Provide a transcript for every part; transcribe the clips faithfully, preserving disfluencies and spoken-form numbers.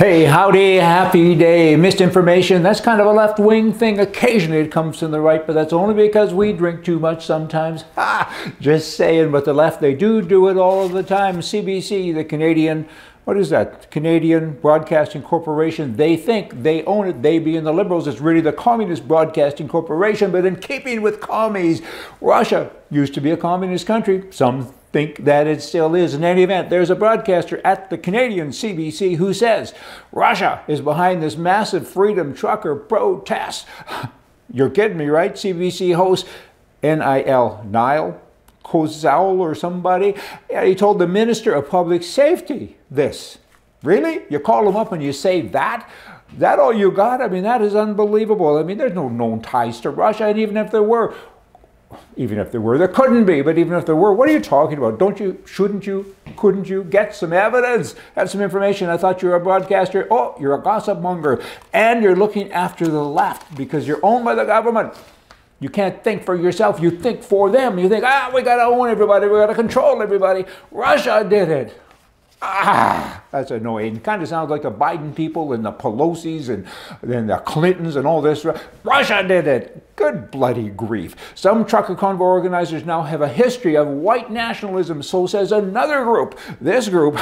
Hey, howdy, happy day. Misinformation, that's kind of a left-wing thing. Occasionally it comes from the right, but that's only because we drink too much sometimes. Ha! Just saying, but the left, they do do it all of the time. C B C, the Canadian, what is that? Canadian Broadcasting Corporation. They think they own it, they being the liberals. It's really the Communist Broadcasting Corporation, but in keeping with commies, Russia used to be a communist country. Some think that it still is. In any event, there's a broadcaster at the Canadian C B C who says Russia is behind this massive freedom trucker protest. You're kidding me, right? C B C host Nil, Nil Koksal or somebody, he told the Minister of Public Safety this. Really? You call him up and you say that? That all you got? I mean, that is unbelievable. I mean, there's no known ties to Russia, and even if there were, Even if there were, there couldn't be, but even if there were, what are you talking about? Don't you, shouldn't you, couldn't you get some evidence, have some information? I thought you were a broadcaster. Oh, you're a gossip monger, and you're looking after the left because you're owned by the government. You can't think for yourself. You think for them. You think, ah, we got to own everybody. We got to control everybody. Russia did it. Ah, that's annoying. It kind of sounds like the Biden people and the Pelosi's and then the Clintons and all this. Russia did it. Good bloody grief. Some trucker convoy organizers now have a history of white nationalism, so says another group. This group,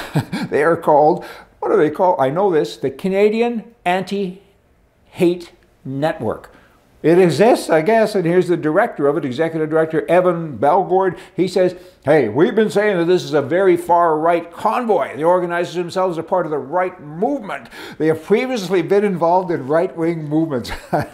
they are called, what are they called? I know this, the Canadian Anti-Hate Network. It exists, I guess, and here's the director of it, Executive Director Evan Belgord. He says, hey, we've been saying that this is a very far-right convoy. The organizers themselves are part of the right movement. They have previously been involved in right-wing movements.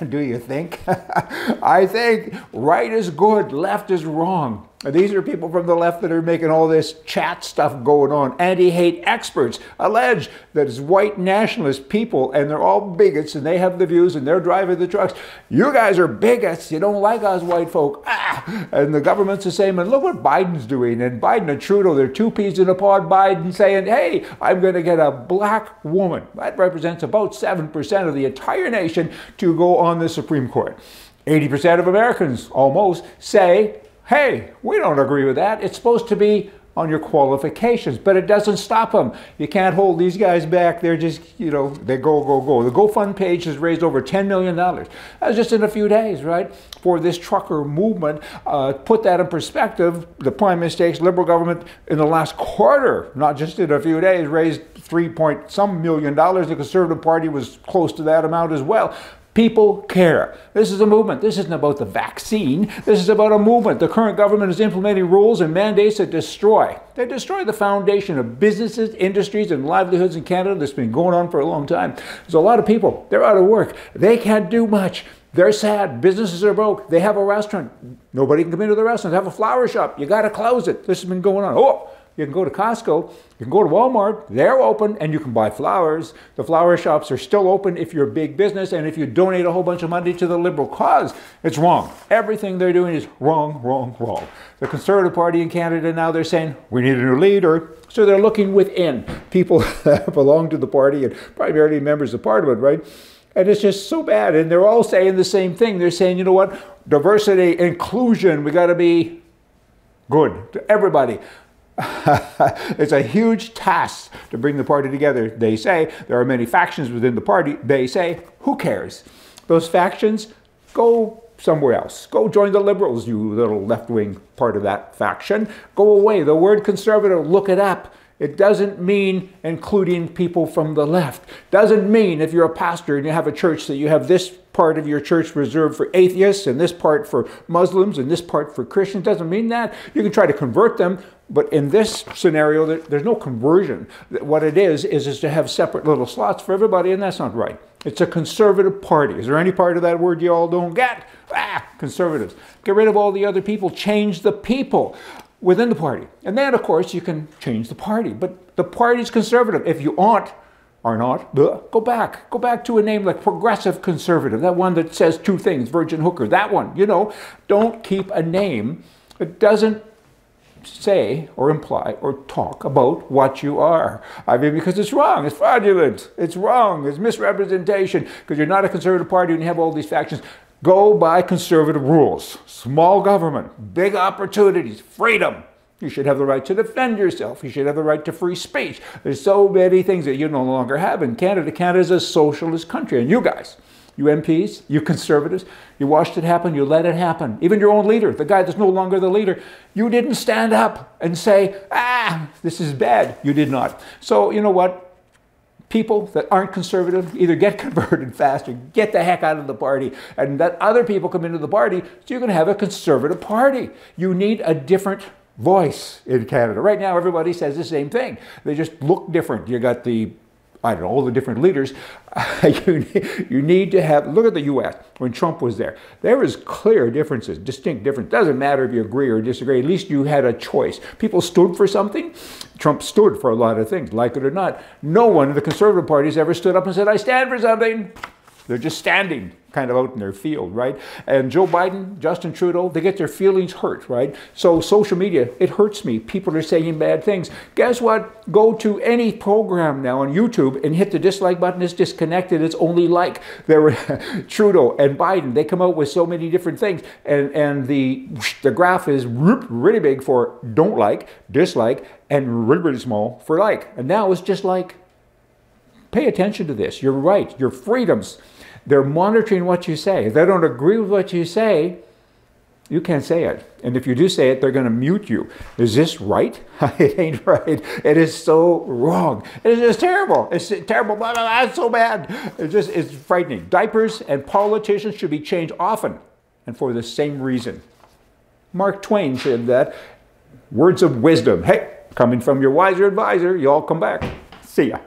Do you think? I think right is good, left is wrong. These are people from the left that are making all this chat stuff going on. Anti-hate experts allege that it's white nationalist people and they're all bigots and they have the views and they're driving the trucks. You guys are bigots. You don't like us white folk. Ah! And the government's the same. And look what Biden's doing. And Biden and Trudeau, they're two peas in a pod. Biden saying, hey, I'm going to get a black woman. That represents about seven percent of the entire nation to go on the Supreme Court. eighty percent of Americans almost say, hey, we don't agree with that. It's supposed to be on your qualifications, but it doesn't stop them. You can't hold these guys back. They're just, you know, they go, go, go. The GoFundMe page has raised over ten million dollars. That was just in a few days, right, for this trucker movement. Uh, put that in perspective, the Prime Minister's Liberal government in the last quarter, not just in a few days, raised three point some million dollars. The Conservative Party was close to that amount as well. People care. This is a movement. This isn't about the vaccine. This is about a movement. The current government is implementing rules and mandates that destroy. They destroy the foundation of businesses, industries, and livelihoods in Canada that's been going on for a long time. There's a lot of people. They're out of work. They can't do much. They're sad. Businesses are broke. They have a restaurant. Nobody can come into the restaurant. They have a flower shop. You got to close it. This has been going on. Oh! You can go to Costco, you can go to Walmart, they're open, and you can buy flowers. The flower shops are still open if you're a big business and if you donate a whole bunch of money to the liberal cause. It's wrong. Everything they're doing is wrong, wrong, wrong. The Conservative Party in Canada now, they're saying, we need a new leader. So they're looking within, people that belong to the party and primarily members of Parliament, right? And it's just so bad. And they're all saying the same thing. They're saying, you know what, diversity, inclusion, we got to be good to everybody. It's a huge task to bring the party together, they say. There are many factions within the party, they say. Who cares? Those factions, go somewhere else. Go join the liberals, you little left-wing part of that faction. Go away. The word conservative, look it up. It doesn't mean including people from the left. Doesn't mean if you're a pastor and you have a church that you have this part of your church reserved for atheists and this part for Muslims and this part for Christians. Doesn't mean that. You can try to convert them, but in this scenario, there's no conversion. What it is, is, is to have separate little slots for everybody, and that's not right. It's a conservative party. Is there any part of that word you all don't get? Ah, conservatives. Get rid of all the other people. Change the people within the party. And then, of course, you can change the party. But the party's conservative. If you aren't, are not, bleh, go back. Go back to a name like Progressive Conservative, that one that says two things, Virgin Hooker, that one. You know, don't keep a name that doesn't say or imply or talk about what you are. I mean, because it's wrong, it's fraudulent, it's wrong, it's misrepresentation, because you're not a conservative party and you have all these factions. Go by conservative rules. Small government, big opportunities, freedom. You should have the right to defend yourself. You should have the right to free speech. There's so many things that you no longer have in Canada. Canada's a socialist country. And you guys, you M Ps, you conservatives, you watched it happen, you let it happen. Even your own leader, the guy that's no longer the leader, you didn't stand up and say, ah, this is bad. You did not. So you know what? People that aren't conservative either get converted fast or get the heck out of the party and let other people come into the party so you can have a conservative party. You need a different voice in Canada. Right now, everybody says the same thing. They just look different. You got the, I don't know, all the different leaders. you, need, you need to have, look at the U S when Trump was there. There was clear differences, distinct differences. Doesn't matter if you agree or disagree. At least you had a choice. People stood for something. Trump stood for a lot of things, like it or not. No one in the Conservative Party has ever stood up and said, I stand for something. They're just standing kind of out in their field, right? And Joe Biden, Justin Trudeau, they get their feelings hurt, right? So social media, it hurts me. People are saying bad things. Guess what? Go to any program now on YouTube and hit the dislike button. It's disconnected. It's only like. There were Trudeau and Biden. They come out with so many different things. And, and the, the graph is really big for don't like, dislike, and really, really small for like. And now it's just like, pay attention to this. You're right. Your freedoms. They're monitoring what you say. If they don't agree with what you say, you can't say it. And if you do say it, they're going to mute you. Is this right? It ain't right. It is so wrong. It is just terrible. It's terrible. Blah, blah, blah. It's so bad. It's just, it's frightening. Diapers and politicians should be changed often and for the same reason. Mark Twain said that. Words of wisdom. Hey, coming from your wiser advisor, y'all come back. See ya.